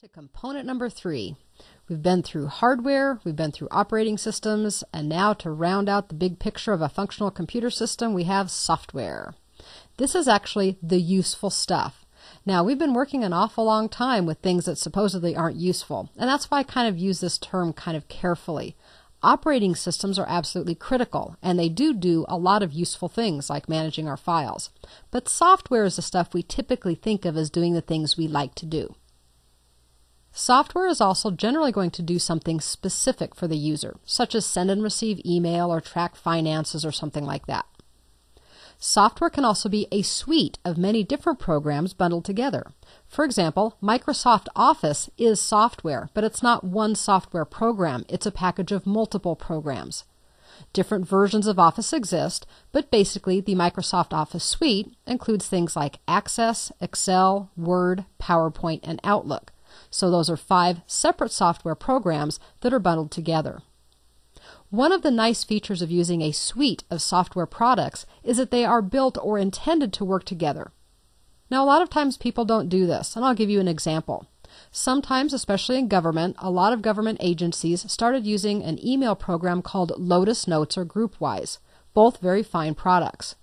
to component number 3. We've been through hardware, we've been through operating systems, and now to round out the big picture of a functional computer system, we have software. This is actually the useful stuff. Now, we've been working an awful long time with things that supposedly aren't useful, and that's why I kind of use this term kind of carefully. Operating systems are absolutely critical, and they do a lot of useful things like managing our files. But software is the stuff we typically think of as doing the things we like to do. Software is also generally going to do something specific for the user, such as send and receive email or track finances or something like that. Software can also be a suite of many different programs bundled together. For example, Microsoft Office is software, but it's not one software program. It's a package of multiple programs. Different versions of Office exist, but basically the Microsoft Office suite includes things like Access, Excel, Word, PowerPoint, and Outlook. So those are 5 separate software programs that are bundled together. One of the nice features of using a suite of software products is that they are built or intended to work together. Now, a lot of times people don't do this, and I'll give you an example. Sometimes, especially in government, a lot of government agencies started using an email program called Lotus Notes or GroupWise, both very fine products.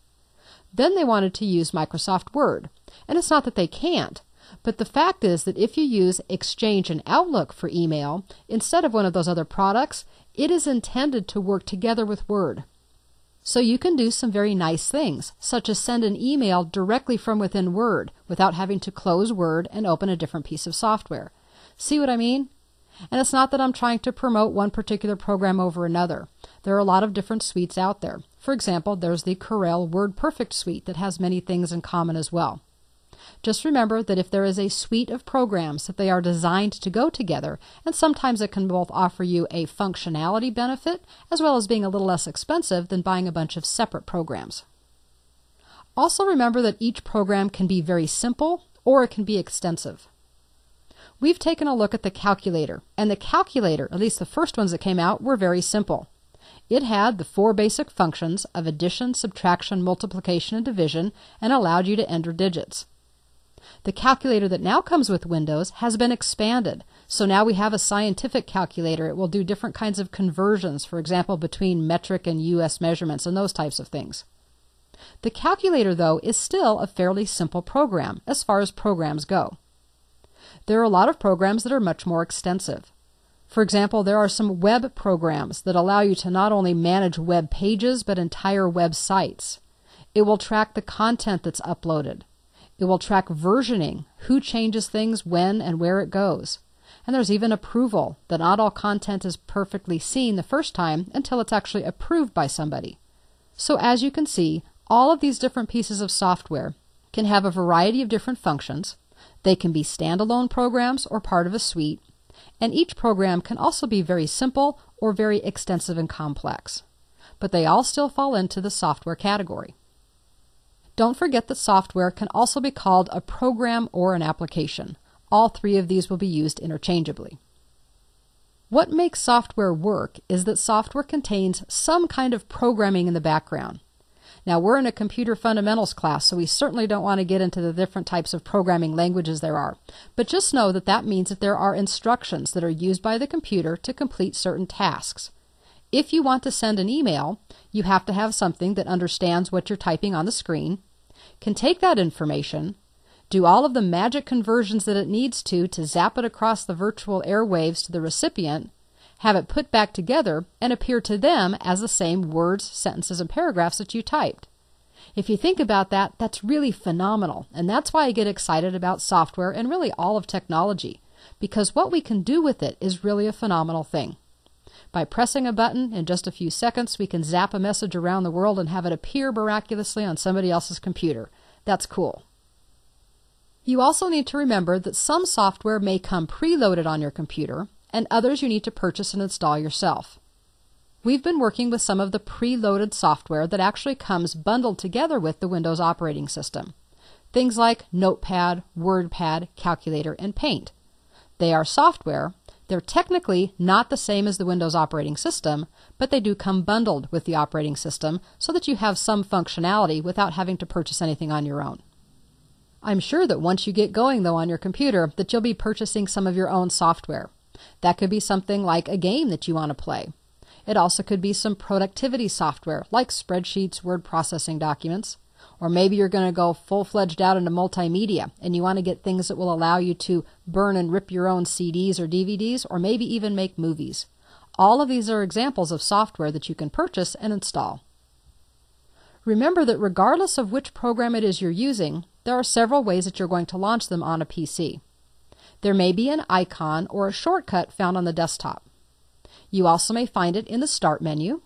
Then they wanted to use Microsoft Word, and it's not that they can't. But the fact is that if you use Exchange and Outlook for email, instead of one of those other products, it is intended to work together with Word. So you can do some very nice things, such as send an email directly from within Word without having to close Word and open a different piece of software. See what I mean? And it's not that I'm trying to promote one particular program over another. There are a lot of different suites out there. For example, there's the Corel WordPerfect suite that has many things in common as well. Just remember that if there is a suite of programs, that they are designed to go together, and sometimes it can both offer you a functionality benefit as well as being a little less expensive than buying a bunch of separate programs. Also remember that each program can be very simple or it can be extensive. We've taken a look at the calculator, and the calculator, at least the first ones that came out, were very simple. It had the 4 basic functions of addition, subtraction, multiplication, and division, and allowed you to enter digits. The calculator that now comes with Windows has been expanded, so now we have a scientific calculator. It will do different kinds of conversions, for example, between metric and U.S. measurements and those types of things. The calculator, though, is still a fairly simple program as far as programs go. There are a lot of programs that are much more extensive. For example, there are some web programs that allow you to not only manage web pages but entire websites. It will track the content that's uploaded. It will track versioning, who changes things, when, and where it goes. And there's even approval, that not all content is perfectly seen the first time until it's actually approved by somebody. So as you can see, all of these different pieces of software can have a variety of different functions. They can be standalone programs or part of a suite. And each program can also be very simple or very extensive and complex. But they all still fall into the software category. Don't forget that software can also be called a program or an application. All 3 of these will be used interchangeably. What makes software work is that software contains some kind of programming in the background. Now, we're in a computer fundamentals class, so we certainly don't want to get into the different types of programming languages there are. But just know that that means that there are instructions that are used by the computer to complete certain tasks. If you want to send an email, you have to have something that understands what you're typing on the screen, can take that information, do all of the magic conversions that it needs to zap it across the virtual airwaves to the recipient, have it put back together, and appear to them as the same words, sentences, and paragraphs that you typed. If you think about that, that's really phenomenal, and that's why I get excited about software and really all of technology, because what we can do with it is really a phenomenal thing. By pressing a button, in just a few seconds, we can zap a message around the world and have it appear miraculously on somebody else's computer. That's cool. You also need to remember that some software may come preloaded on your computer, and others you need to purchase and install yourself. We've been working with some of the preloaded software that actually comes bundled together with the Windows operating system. Things like Notepad, WordPad, Calculator, and Paint. They are software. They're technically not the same as the Windows operating system, but they do come bundled with the operating system so that you have some functionality without having to purchase anything on your own. I'm sure that once you get going, though, on your computer, that you'll be purchasing some of your own software. That could be something like a game that you want to play. It also could be some productivity software, like spreadsheets, word processing documents. Or maybe you're going to go full-fledged out into multimedia, and you want to get things that will allow you to burn and rip your own CDs or DVDs, or maybe even make movies. All of these are examples of software that you can purchase and install. Remember that regardless of which program it is you're using, there are several ways that you're going to launch them on a PC. There may be an icon or a shortcut found on the desktop. You also may find it in the Start menu.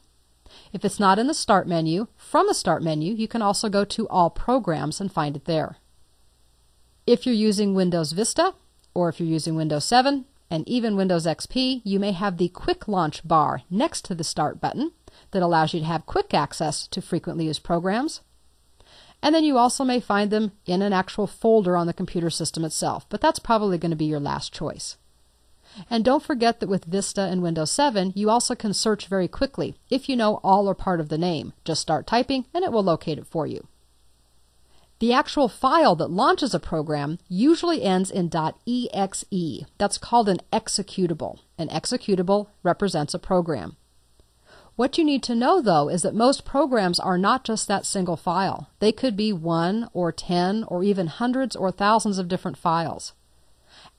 If it's not in the Start menu, from the Start menu, you can also go to All Programs and find it there. If you're using Windows Vista, or if you're using Windows 7, and even Windows XP, you may have the Quick Launch bar next to the Start button that allows you to have quick access to frequently used programs. And then you also may find them in an actual folder on the computer system itself, but that's probably going to be your last choice. And don't forget that with Vista and Windows 7, you also can search very quickly if you know all or part of the name. Just start typing and it will locate it for you. The actual file that launches a program usually ends in .exe. That's called an executable. An executable represents a program. What you need to know, though, is that most programs are not just that single file. They could be 1 or 10 or even hundreds or thousands of different files.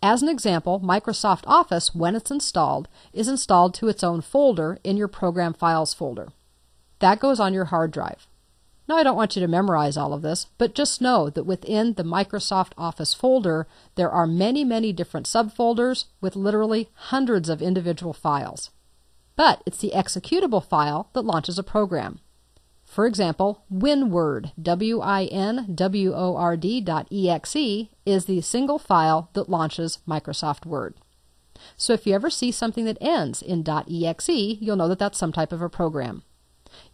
As an example, Microsoft Office, when it's installed, is installed to its own folder in your Program Files folder. That goes on your hard drive. Now, I don't want you to memorize all of this, but just know that within the Microsoft Office folder, there are many, many different subfolders with literally hundreds of individual files. But it's the executable file that launches a program. For example, WinWord, WinWord.exe, is the single file that launches Microsoft Word. So if you ever see something that ends in .exe, you'll know that that's some type of a program.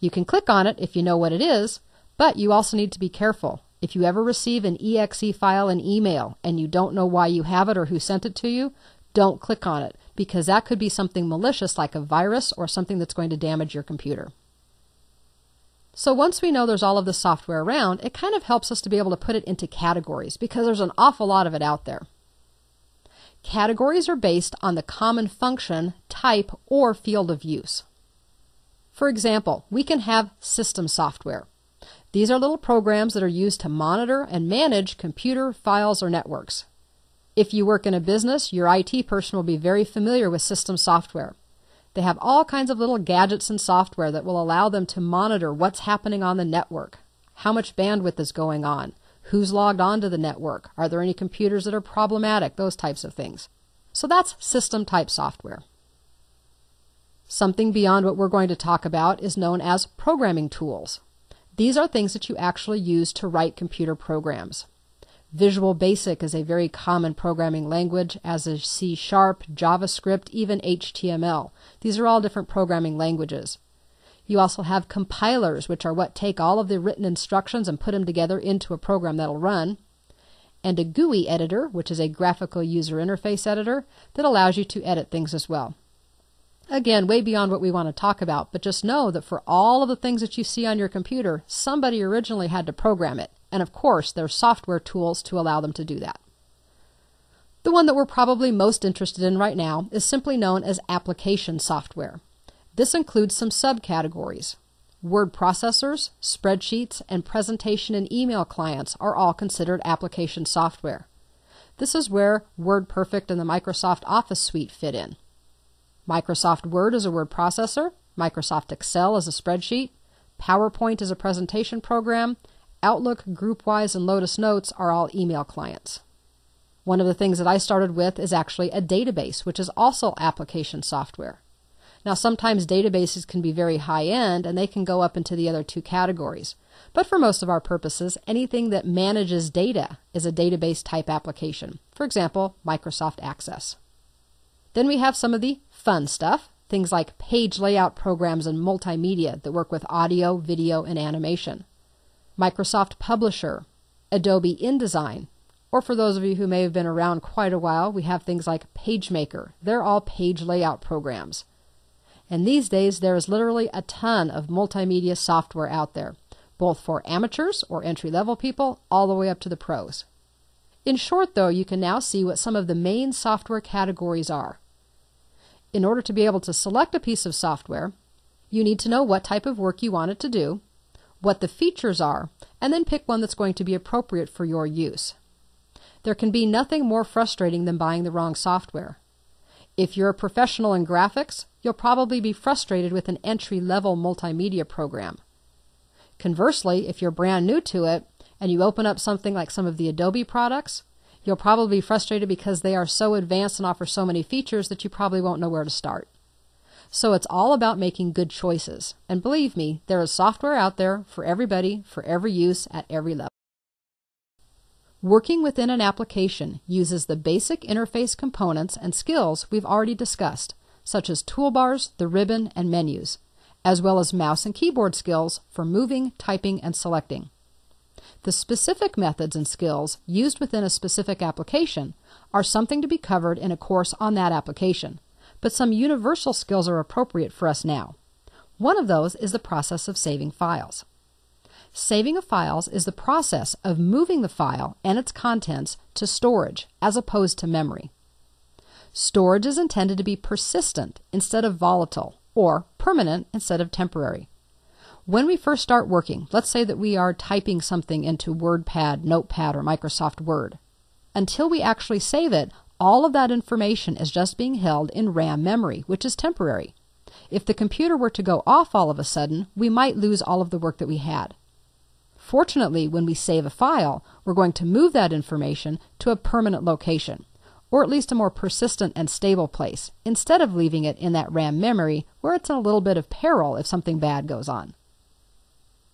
You can click on it if you know what it is, but you also need to be careful. If you ever receive an exe file in email and you don't know why you have it or who sent it to you, don't click on it, because that could be something malicious like a virus or something that's going to damage your computer. So once we know there's all of this software around, it kind of helps us to be able to put it into categories, because there's an awful lot of it out there. Categories are based on the common function, type, or field of use. For example, we can have system software. These are little programs that are used to monitor and manage computer files or networks. If you work in a business, your IT person will be very familiar with system software. They have all kinds of little gadgets and software that will allow them to monitor what's happening on the network, how much bandwidth is going on, who's logged onto the network, are there any computers that are problematic, those types of things. So that's system-type software. Something beyond what we're going to talk about is known as programming tools. These are things that you actually use to write computer programs. Visual Basic is a very common programming language, as is C#, JavaScript, even HTML. These are all different programming languages. You also have compilers, which are what take all of the written instructions and put them together into a program that'll run, and a GUI editor, which is a graphical user interface editor, that allows you to edit things as well. Again, way beyond what we want to talk about, but just know that for all of the things that you see on your computer, somebody originally had to program it. And of course, there's software tools to allow them to do that. The one that we're probably most interested in right now is simply known as application software. This includes some subcategories. Word processors, spreadsheets, and presentation and email clients are all considered application software. This is where WordPerfect and the Microsoft Office suite fit in. Microsoft Word is a word processor, Microsoft Excel is a spreadsheet, PowerPoint is a presentation program, Outlook, GroupWise, and Lotus Notes are all email clients. One of the things that I started with is actually a database, which is also application software. Now, sometimes databases can be very high-end, and they can go up into the other two categories. But for most of our purposes, anything that manages data is a database-type application. For example, Microsoft Access. Then we have some of the fun stuff, things like page layout programs and multimedia that work with audio, video, and animation. Microsoft Publisher, Adobe InDesign, or for those of you who may have been around quite a while, we have things like PageMaker. They're all page layout programs. And these days, there is literally a ton of multimedia software out there, both for amateurs or entry-level people, all the way up to the pros. In short, though, you can now see what some of the main software categories are. In order to be able to select a piece of software, you need to know what type of work you want it to do, what the features are, and then pick one that's going to be appropriate for your use. There can be nothing more frustrating than buying the wrong software. If you're a professional in graphics, you'll probably be frustrated with an entry-level multimedia program. Conversely, if you're brand new to it and you open up something like some of the Adobe products, you'll probably be frustrated because they are so advanced and offer so many features that you probably won't know where to start. So it's all about making good choices. And believe me, there is software out there for everybody, for every use, at every level. Working within an application uses the basic interface components and skills we've already discussed, such as toolbars, the ribbon, and menus, as well as mouse and keyboard skills for moving, typing, and selecting. The specific methods and skills used within a specific application are something to be covered in a course on that application, but some universal skills are appropriate for us now. One of those is the process of saving files. Saving of files is the process of moving the file and its contents to storage as opposed to memory. Storage is intended to be persistent instead of volatile, or permanent instead of temporary. When we first start working, let's say that we are typing something into WordPad, Notepad, or Microsoft Word. Until we actually save it, all of that information is just being held in RAM memory, which is temporary. If the computer were to go off all of a sudden, we might lose all of the work that we had. Fortunately, when we save a file, we're going to move that information to a permanent location, or at least a more persistent and stable place, instead of leaving it in that RAM memory where it's in a little bit of peril if something bad goes on.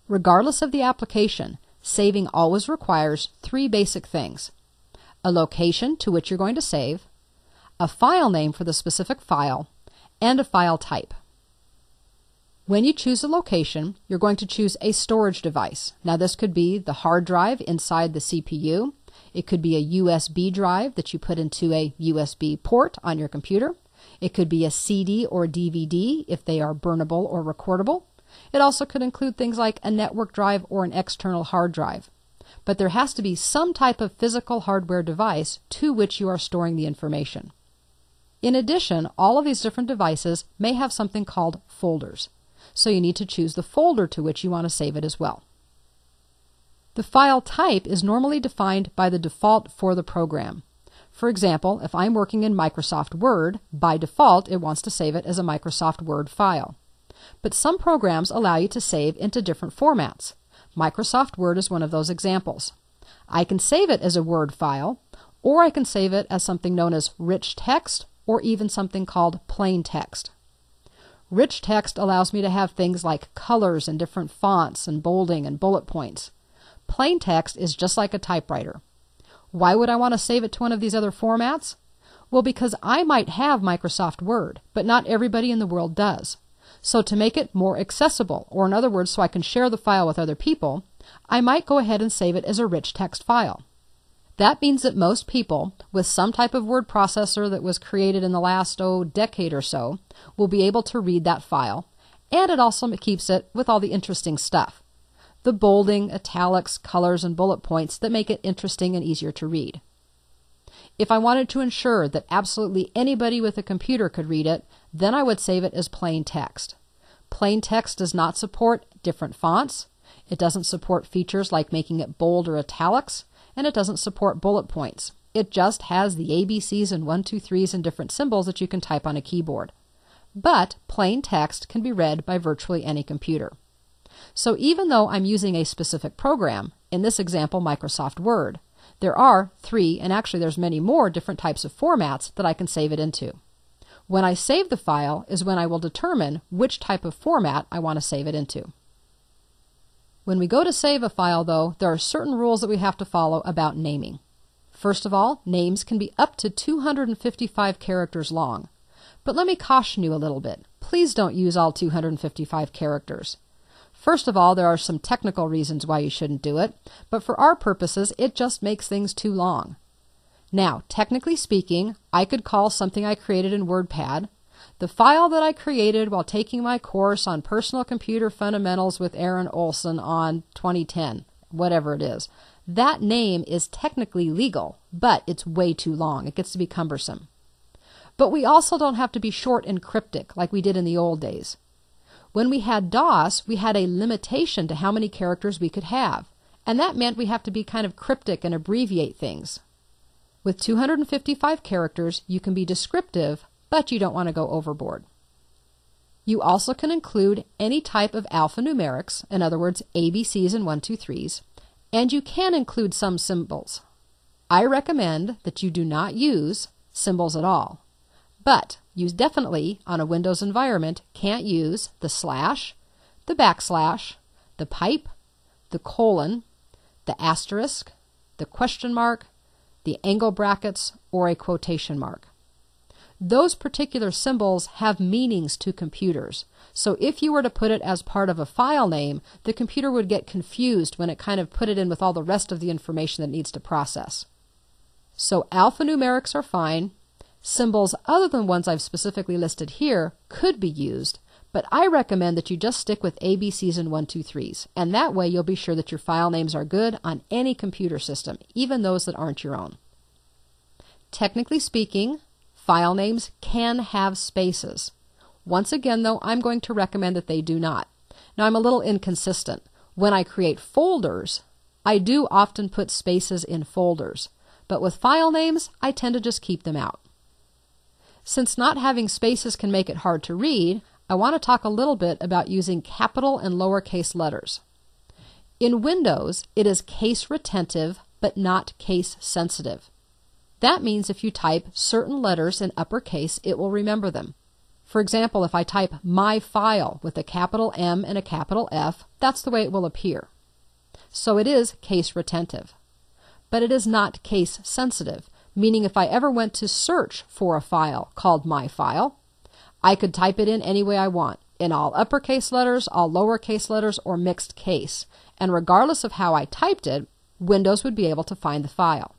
Regardless of the application, saving always requires three basic things: a location to which you're going to save, a file name for the specific file, and a file type. When you choose a location, you're going to choose a storage device. Now this could be the hard drive inside the CPU, it could be a USB drive that you put into a USB port on your computer, it could be a CD or DVD if they are burnable or recordable. It also could include things like a network drive or an external hard drive. But there has to be some type of physical hardware device to which you are storing the information. In addition, all of these different devices may have something called folders, so you need to choose the folder to which you want to save it as well. The file type is normally defined by the default for the program. For example, if I'm working in Microsoft Word, by default it wants to save it as a Microsoft Word file. But some programs allow you to save into different formats. Microsoft Word is one of those examples. I can save it as a Word file, or I can save it as something known as rich text, or even something called plain text. Rich text allows me to have things like colors and different fonts and bolding and bullet points. Plain text is just like a typewriter. Why would I want to save it to one of these other formats? Well, because I might have Microsoft Word, but not everybody in the world does. So to make it more accessible, or in other words, so I can share the file with other people, I might go ahead and save it as a rich text file. That means that most people with some type of word processor that was created in the last decade or so will be able to read that file, and it also keeps it with all the interesting stuff, the bolding, italics, colors, and bullet points that make it interesting and easier to read. If I wanted to ensure that absolutely anybody with a computer could read it, then I would save it as plain text. Plain text does not support different fonts, it doesn't support features like making it bold or italics, and it doesn't support bullet points. It just has the ABCs and 1, 2, 3s and different symbols that you can type on a keyboard. But plain text can be read by virtually any computer. So even though I'm using a specific program, in this example Microsoft Word, there are three, and actually there's many more different types of formats that I can save it into. When I save the file is when I will determine which type of format I want to save it into. When we go to save a file, though, there are certain rules that we have to follow about naming. First of all, names can be up to 255 characters long. But let me caution you a little bit. Please don't use all 255 characters. First of all, there are some technical reasons why you shouldn't do it, but for our purposes, it just makes things too long. Now, technically speaking, I could call something I created in WordPad, the file that I created while taking my course on Personal Computer Fundamentals with Aaron Olson on 2010, whatever it is. That name is technically legal, but it's way too long. It gets to be cumbersome. But we also don't have to be short and cryptic like we did in the old days. When we had DOS, we had a limitation to how many characters we could have, and that meant we have to be kind of cryptic and abbreviate things. With 255 characters, you can be descriptive, but you don't want to go overboard. You also can include any type of alphanumerics, in other words, ABCs and 1, 2, 3s, and you can include some symbols. I recommend that you do not use symbols at all, but you definitely, on a Windows environment, can't use the slash, the backslash, the pipe, the colon, the asterisk, the question mark, the angle brackets, or a quotation mark. Those particular symbols have meanings to computers, so if you were to put it as part of a file name, the computer would get confused when it kind of put it in with all the rest of the information that needs to process. So alphanumerics are fine. Symbols other than ones I've specifically listed here could be used, but I recommend that you just stick with ABCs and 1, 2, 3s, and that way you'll be sure that your file names are good on any computer system, even those that aren't your own. Technically speaking, file names can have spaces. Once again, though, I'm going to recommend that they do not. Now, I'm a little inconsistent. When I create folders, I do often put spaces in folders, but with file names, I tend to just keep them out. Since not having spaces can make it hard to read, I want to talk a little bit about using capital and lowercase letters. In Windows, it is case retentive but not case sensitive. That means if you type certain letters in uppercase, it will remember them. For example, if I type my file with a capital M and a capital F, that's the way it will appear. So it is case retentive. But it is not case sensitive, meaning if I ever went to search for a file called my file, I could type it in any way I want, in all uppercase letters, all lowercase letters, or mixed case. And regardless of how I typed it, Windows would be able to find the file.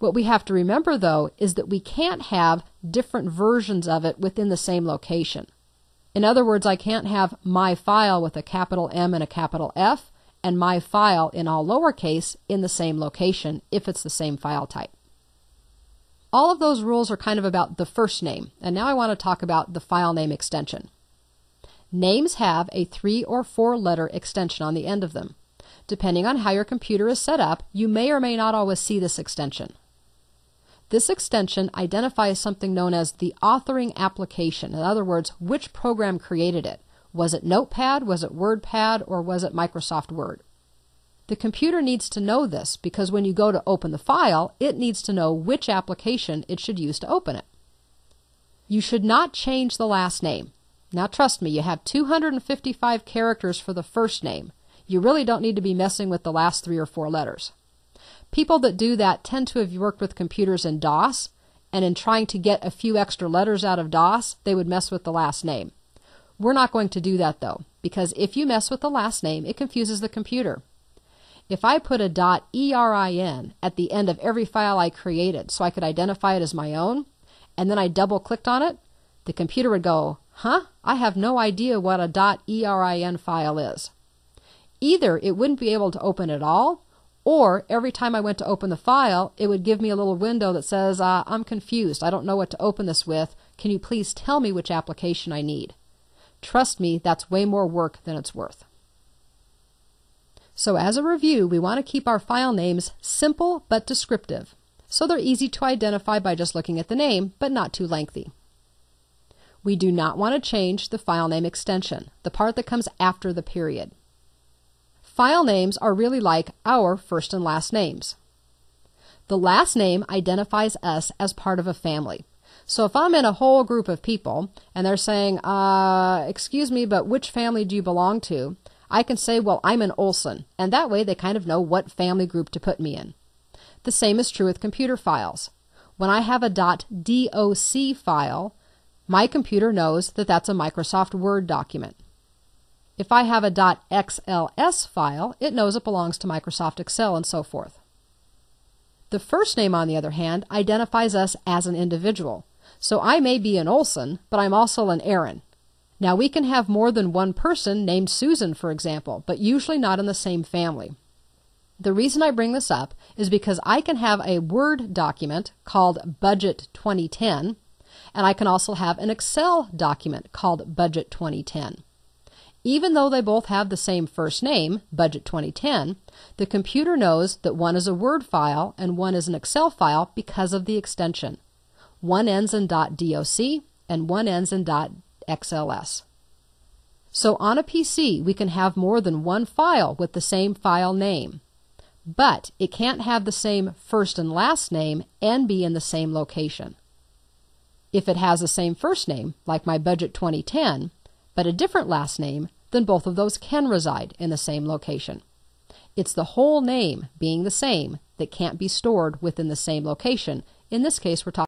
What we have to remember, though, is that we can't have different versions of it within the same location. In other words, I can't have my file with a capital M and a capital F and my file in all lowercase in the same location if it's the same file type. All of those rules are kind of about the first name, and now I want to talk about the file name extension. Names have a 3- or 4-letter extension on the end of them. Depending on how your computer is set up, you may or may not always see this extension. This extension identifies something known as the authoring application. In other words, which program created it. Was it Notepad, was it WordPad, or was it Microsoft Word? The computer needs to know this because when you go to open the file, it needs to know which application it should use to open it. You should not change the last name. Now trust me, you have 255 characters for the first name. You really don't need to be messing with the last 3 or 4 letters. People that do that tend to have worked with computers in DOS, and in trying to get a few extra letters out of DOS, they would mess with the last name. We're not going to do that, though, because if you mess with the last name, it confuses the computer. If I put a .erin at the end of every file I created so I could identify it as my own, and then I double-clicked on it, the computer would go, huh? I have no idea what a .erin file is. Either it wouldn't be able to open at all, or every time I went to open the file, it would give me a little window that says, I'm confused. I don't know what to open this with. Can you please tell me which application I need? Trust me, that's way more work than it's worth. So as a review, we want to keep our file names simple but descriptive, so they're easy to identify by just looking at the name, but not too lengthy. We do not want to change the file name extension, the part that comes after the period. File names are really like our first and last names. The last name identifies us as part of a family. So if I'm in a whole group of people and they're saying, excuse me, but which family do you belong to? I can say, well, I'm an Olson, and that way they kind of know what family group to put me in. The same is true with computer files. When I have a .doc file, my computer knows that that's a Microsoft Word document. If I have a .xls file, it knows it belongs to Microsoft Excel and so forth. The first name, on the other hand, identifies us as an individual. So I may be an Olson, but I'm also an Aaron. Now, we can have more than one person named Susan, for example, but usually not in the same family. The reason I bring this up is because I can have a Word document called Budget 2010, and I can also have an Excel document called Budget 2010. Even though they both have the same first name, Budget 2010, the computer knows that one is a Word file and one is an Excel file because of the extension. One ends in .doc and one ends in .xls. So on a PC, we can have more than one file with the same file name, but it can't have the same first and last name and be in the same location. If it has the same first name, like my Budget 2010, but a different last name, then both of those can reside in the same location. It's the whole name being the same that can't be stored within the same location. In this case, we're talking.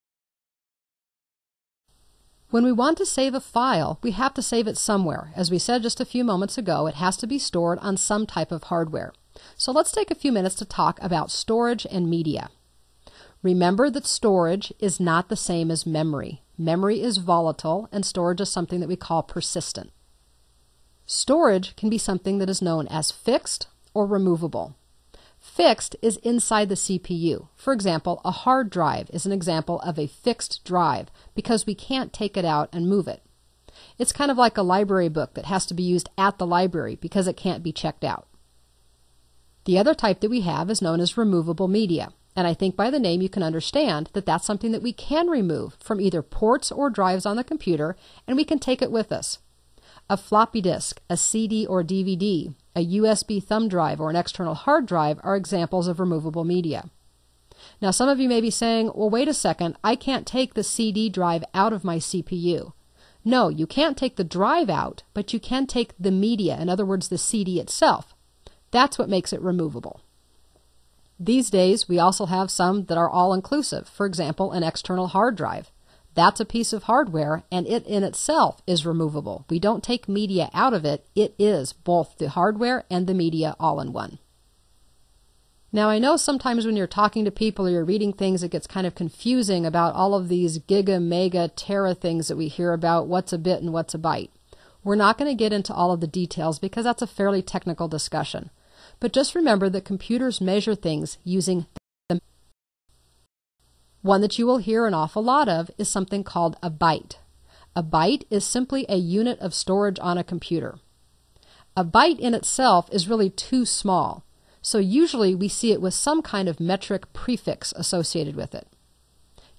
When we want to save a file, we have to save it somewhere. As we said just a few moments ago, it has to be stored on some type of hardware. So let's take a few minutes to talk about storage and media. Remember that storage is not the same as memory. Memory is volatile, and storage is something that we call persistent. Storage can be something that is known as fixed or removable. Fixed is inside the CPU. For example, a hard drive is an example of a fixed drive because we can't take it out and move it. It's kind of like a library book that has to be used at the library because it can't be checked out. The other type that we have is known as removable media, and I think by the name you can understand that that's something that we can remove from either ports or drives on the computer, and we can take it with us. A floppy disk, a CD or DVD, a USB thumb drive, or an external hard drive are examples of removable media. Now some of you may be saying, well, wait a second, I can't take the CD drive out of my CPU. No, you can't take the drive out, but you can take the media, in other words, the CD itself. That's what makes it removable. These days, we also have some that are all-inclusive, for example, an external hard drive. That's a piece of hardware, and it in itself is removable. We don't take media out of it. It is both the hardware and the media all in one. Now, I know sometimes when you're talking to people or you're reading things, it gets kind of confusing about all of these giga, mega, tera things that we hear about, what's a bit and what's a byte. We're not going to get into all of the details because that's a fairly technical discussion. But just remember that computers measure things using them. One that you will hear an awful lot of is something called a byte. A byte is simply a unit of storage on a computer. A byte in itself is really too small, so usually we see it with some kind of metric prefix associated with it.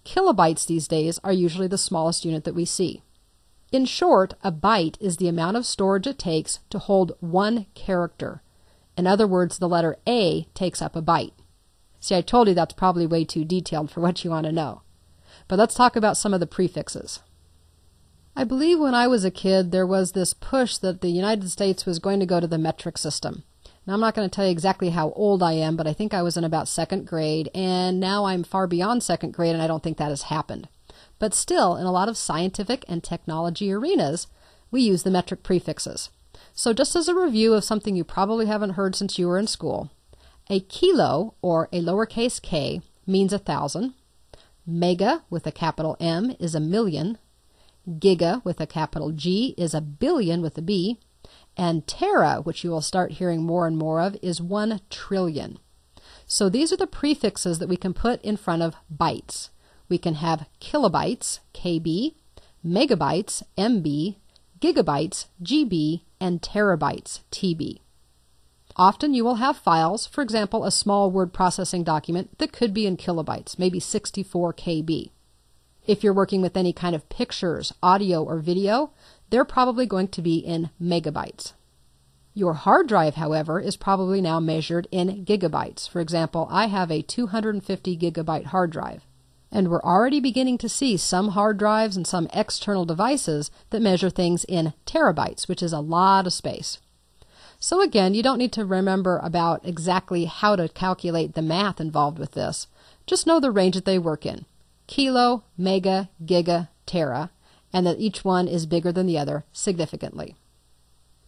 Kilobytes these days are usually the smallest unit that we see. In short, a byte is the amount of storage it takes to hold one character. In other words, the letter A takes up a byte. See, I told you that's probably way too detailed for what you want to know. But let's talk about some of the prefixes. I believe when I was a kid, there was this push that the United States was going to go to the metric system. Now, I'm not going to tell you exactly how old I am, but I think I was in about second grade, and now I'm far beyond second grade, and I don't think that has happened. But still, in a lot of scientific and technology arenas, we use the metric prefixes. So just as a review of something you probably haven't heard since you were in school, a kilo, or a lowercase k, means 1,000. Mega, with a capital M, is 1,000,000. Giga, with a capital G, is 1,000,000,000 with a B. And tera, which you will start hearing more and more of, is 1,000,000,000,000. So these are the prefixes that we can put in front of bytes. We can have kilobytes, KB, megabytes, MB, gigabytes, GB, and terabytes, TB. Often you will have files, for example, a small word processing document that could be in kilobytes, maybe 64 KB. If you're working with any kind of pictures, audio, or video, they're probably going to be in megabytes. Your hard drive, however, is probably now measured in gigabytes. For example, I have a 250 gigabyte hard drive. And we're already beginning to see some hard drives and some external devices that measure things in terabytes, which is a lot of space. So again, you don't need to remember about exactly how to calculate the math involved with this. Just know the range that they work in. Kilo, mega, giga, tera, and that each one is bigger than the other significantly.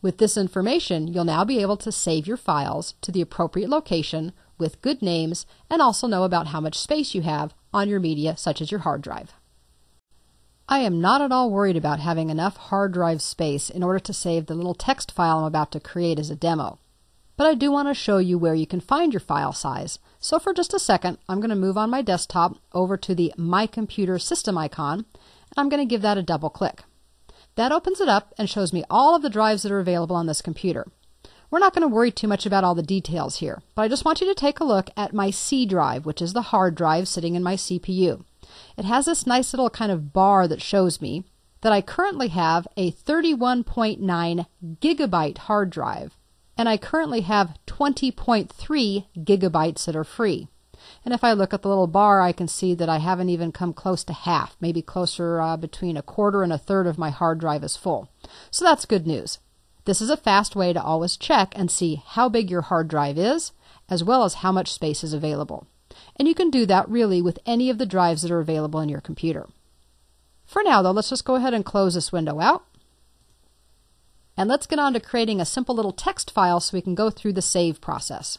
With this information, you'll now be able to save your files to the appropriate location with good names and also know about how much space you have on your media, such as your hard drive. I am not at all worried about having enough hard drive space in order to save the little text file I'm about to create as a demo. but I do want to show you where you can find your file size. So for just a second, I'm going to move on my desktop over to the My Computer System icon, and I'm going to give that a double click. That opens it up and shows me all of the drives that are available on this computer. We're not going to worry too much about all the details here, but I just want you to take a look at my C drive, which is the hard drive sitting in my CPU. It has this nice little kind of bar that shows me that I currently have a 31.9 gigabyte hard drive, and I currently have 20.3 gigabytes that are free. And if I look at the little bar, I can see that I haven't even come close to half, maybe closer between a quarter and a third of my hard drive is full. So that's good news. This is a fast way to always check and see how big your hard drive is, as well as how much space is available. And you can do that really with any of the drives that are available in your computer. For now, though, let's just go ahead and close this window out. And let's get on to creating a simple little text file so we can go through the save process.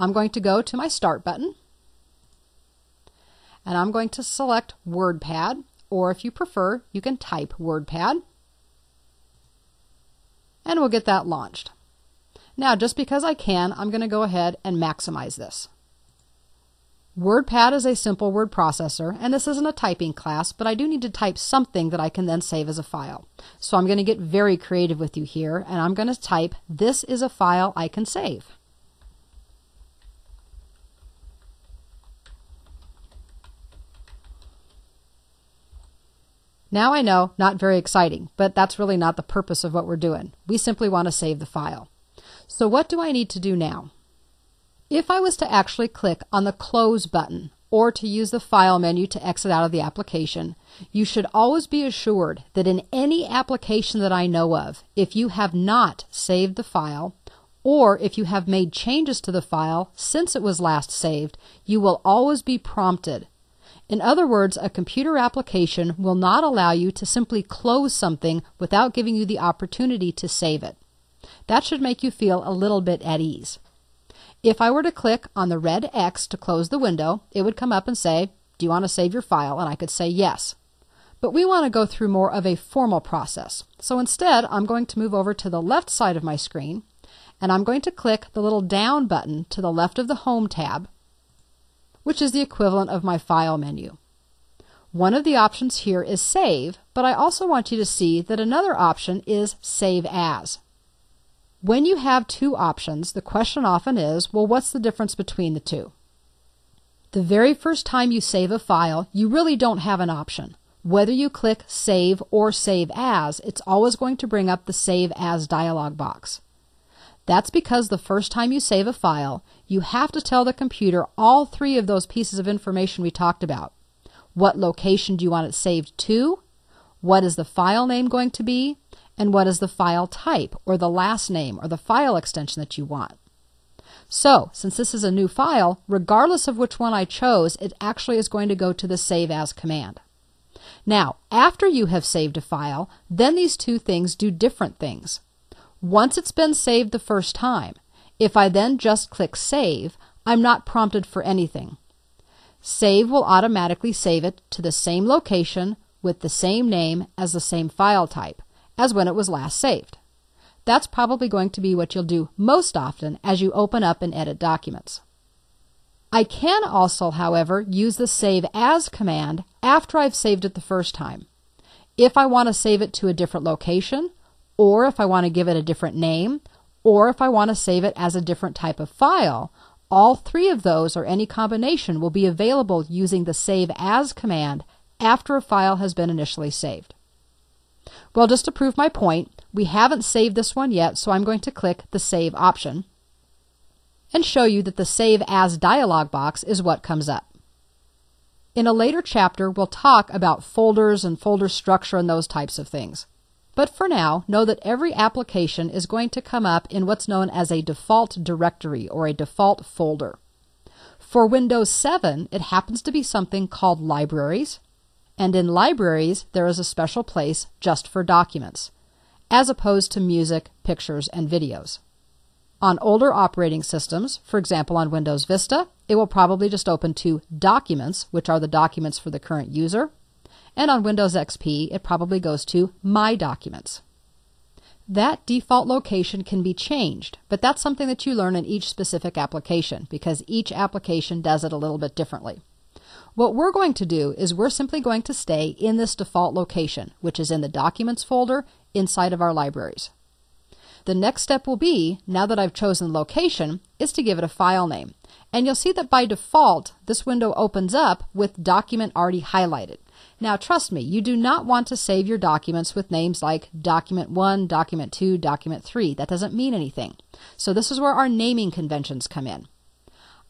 I'm going to go to my Start button, and I'm going to select WordPad, or if you prefer, you can type WordPad. And we'll get that launched. Now, just because I can, I'm going to go ahead and maximize this. WordPad is a simple word processor, and this isn't a typing class, but I do need to type something that I can then save as a file. So I'm going to get very creative with you here, and I'm going to type, "This is a file I can save." Now I know, not very exciting, but that's really not the purpose of what we're doing. We simply want to save the file. So what do I need to do now? If I was to actually click on the Close button, or to use the File menu to exit out of the application, you should always be assured that in any application that I know of, if you have not saved the file, or if you have made changes to the file since it was last saved, you will always be prompted. In other words, a computer application will not allow you to simply close something without giving you the opportunity to save it. That should make you feel a little bit at ease. If I were to click on the red X to close the window, it would come up and say, "Do you want to save your file?" And I could say yes. But we want to go through more of a formal process. So instead, I'm going to move over to the left side of my screen, and I'm going to click the little down button to the left of the Home tab, which is the equivalent of my File menu. One of the options here is Save, but I also want you to see that another option is Save As. When you have two options, the question often is, well, what's the difference between the two? The very first time you save a file, you really don't have an option. Whether you click Save or Save As, it's always going to bring up the Save As dialog box. That's because the first time you save a file, you have to tell the computer all three of those pieces of information we talked about. What location do you want it saved to? What is the file name going to be? And what is the file type, or the last name, or the file extension that you want? So, since this is a new file, regardless of which one I chose, it actually is going to go to the Save As command. Now, after you have saved a file, then these two things do different things. Once it's been saved the first time, if I then just click Save, I'm not prompted for anything. Save will automatically save it to the same location with the same name as the same file type as when it was last saved. That's probably going to be what you'll do most often as you open up and edit documents. I can also, however, use the Save As command after I've saved it the first time. If I want to save it to a different location, or if I want to give it a different name, or if I want to save it as a different type of file, all three of those or any combination will be available using the Save As command after a file has been initially saved. Well, just to prove my point, we haven't saved this one yet, so I'm going to click the Save option and show you that the Save As dialog box is what comes up. In a later chapter, we'll talk about folders and folder structure and those types of things. But for now, know that every application is going to come up in what's known as a default directory or a default folder. For Windows 7, it happens to be something called Libraries, and in Libraries, there is a special place just for documents, as opposed to music, pictures, and videos. On older operating systems, for example on Windows Vista, it will probably just open to Documents, which are the documents for the current user. And on Windows XP, it probably goes to My Documents. That default location can be changed, but that's something that you learn in each specific application because each application does it a little bit differently. What we're going to do is we're simply going to stay in this default location, which is in the Documents folder inside of our libraries. The next step will be, now that I've chosen location, is to give it a file name. And you'll see that by default, this window opens up with document already highlighted. Now trust me, you do not want to save your documents with names like document 1, document 2, document 3. That doesn't mean anything. So this is where our naming conventions come in.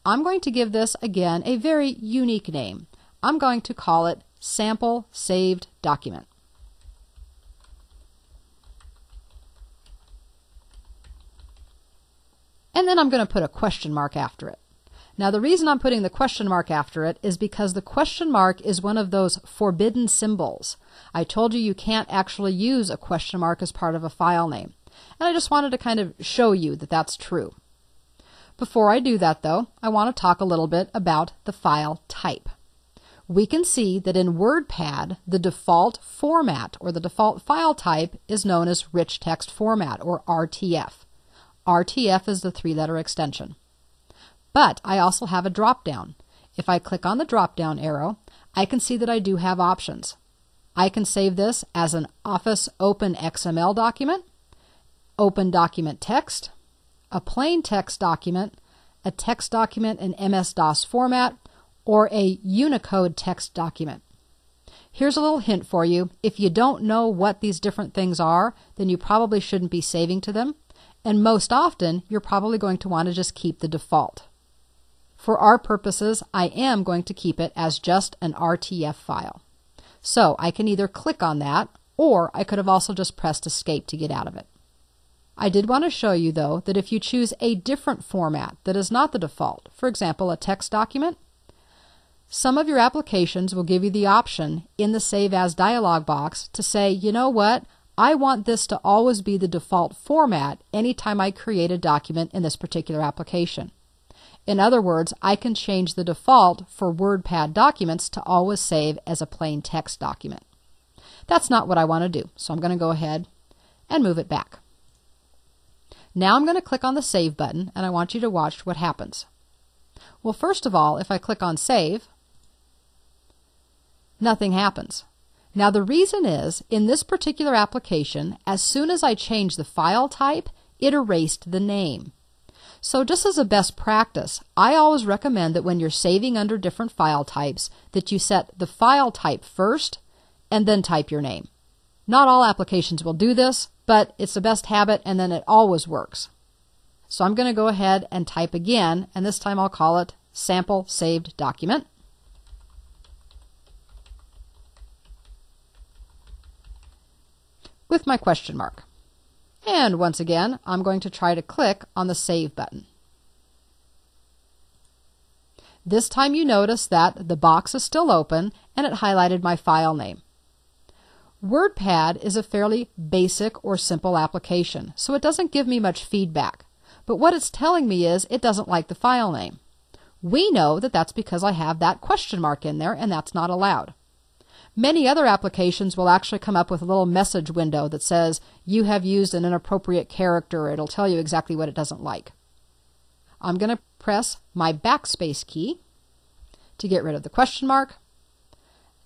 I'm going to give this, again, a very unique name. I'm going to call it Sample Saved Document. And then I'm going to put a question mark after it. Now the reason I'm putting the question mark after it is because the question mark is one of those forbidden symbols. I told you you can't actually use a question mark as part of a file name. And I just wanted to kind of show you that that's true. Before I do that though, I want to talk a little bit about the file type. We can see that in WordPad, the default format or the default file type is known as Rich Text Format or RTF. RTF is the three-letter extension. But I also have a drop-down. If I click on the drop-down arrow, I can see that I do have options. I can save this as an Office Open XML document, Open Document Text, a plain text document, a text document in MS-DOS format, or a Unicode text document. Here's a little hint for you. If you don't know what these different things are, then you probably shouldn't be saving to them. And most often, you're probably going to want to just keep the default. For our purposes, I am going to keep it as just an RTF file. So I can either click on that, or I could have also just pressed escape to get out of it. I did want to show you though that if you choose a different format that is not the default, for example, a text document, some of your applications will give you the option in the Save As dialog box to say, you know what? I want this to always be the default format anytime I create a document in this particular application. In other words, I can change the default for WordPad documents to always save as a plain text document. That's not what I want to do, so I'm going to go ahead and move it back. Now I'm going to click on the Save button, and I want you to watch what happens. Well, first of all, if I click on Save, nothing happens. Now the reason is, in this particular application, as soon as I changed the file type, it erased the name. So just as a best practice, I always recommend that when you're saving under different file types, that you set the file type first and then type your name. Not all applications will do this, but it's the best habit and then it always works. So I'm going to go ahead and type again, and this time I'll call it Sample Saved Document. With my question mark. And once again, I'm going to try to click on the Save button. This time you notice that the box is still open and it highlighted my file name. WordPad is a fairly basic or simple application, so it doesn't give me much feedback. But what it's telling me is it doesn't like the file name. We know that that's because I have that question mark in there and that's not allowed. Many other applications will actually come up with a little message window that says you have used an inappropriate character. It'll tell you exactly what it doesn't like. I'm going to press my backspace key to get rid of the question mark.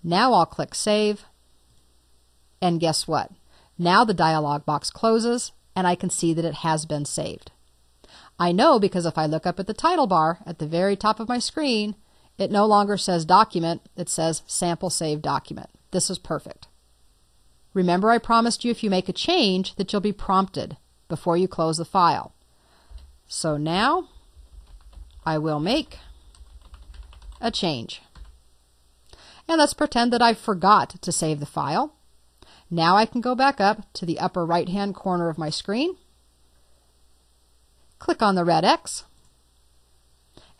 Now I'll click Save. And guess what? Now the dialog box closes and I can see that it has been saved. I know because if I look up at the title bar at the very top of my screen, it no longer says document, it says sample save document. This is perfect. Remember I promised you if you make a change that you'll be prompted before you close the file. So now I will make a change. And let's pretend that I forgot to save the file. Now I can go back up to the upper right-hand corner of my screen, click on the red X,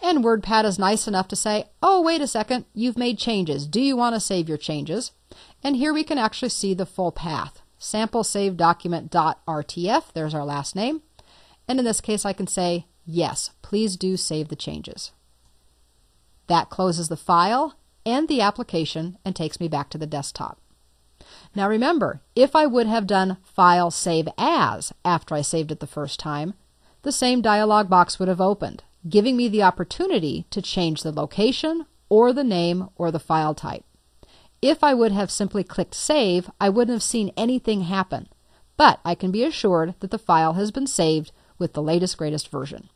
and WordPad is nice enough to say, oh, wait a second, you've made changes. Do you want to save your changes? And here we can actually see the full path. Sample save document.rtf, there's our last name. And in this case, I can say, yes, please do save the changes. That closes the file and the application and takes me back to the desktop. Now remember, if I would have done File Save As after I saved it the first time, the same dialog box would have opened, giving me the opportunity to change the location or the name or the file type. If I would have simply clicked Save, I wouldn't have seen anything happen, but I can be assured that the file has been saved with the latest, greatest version.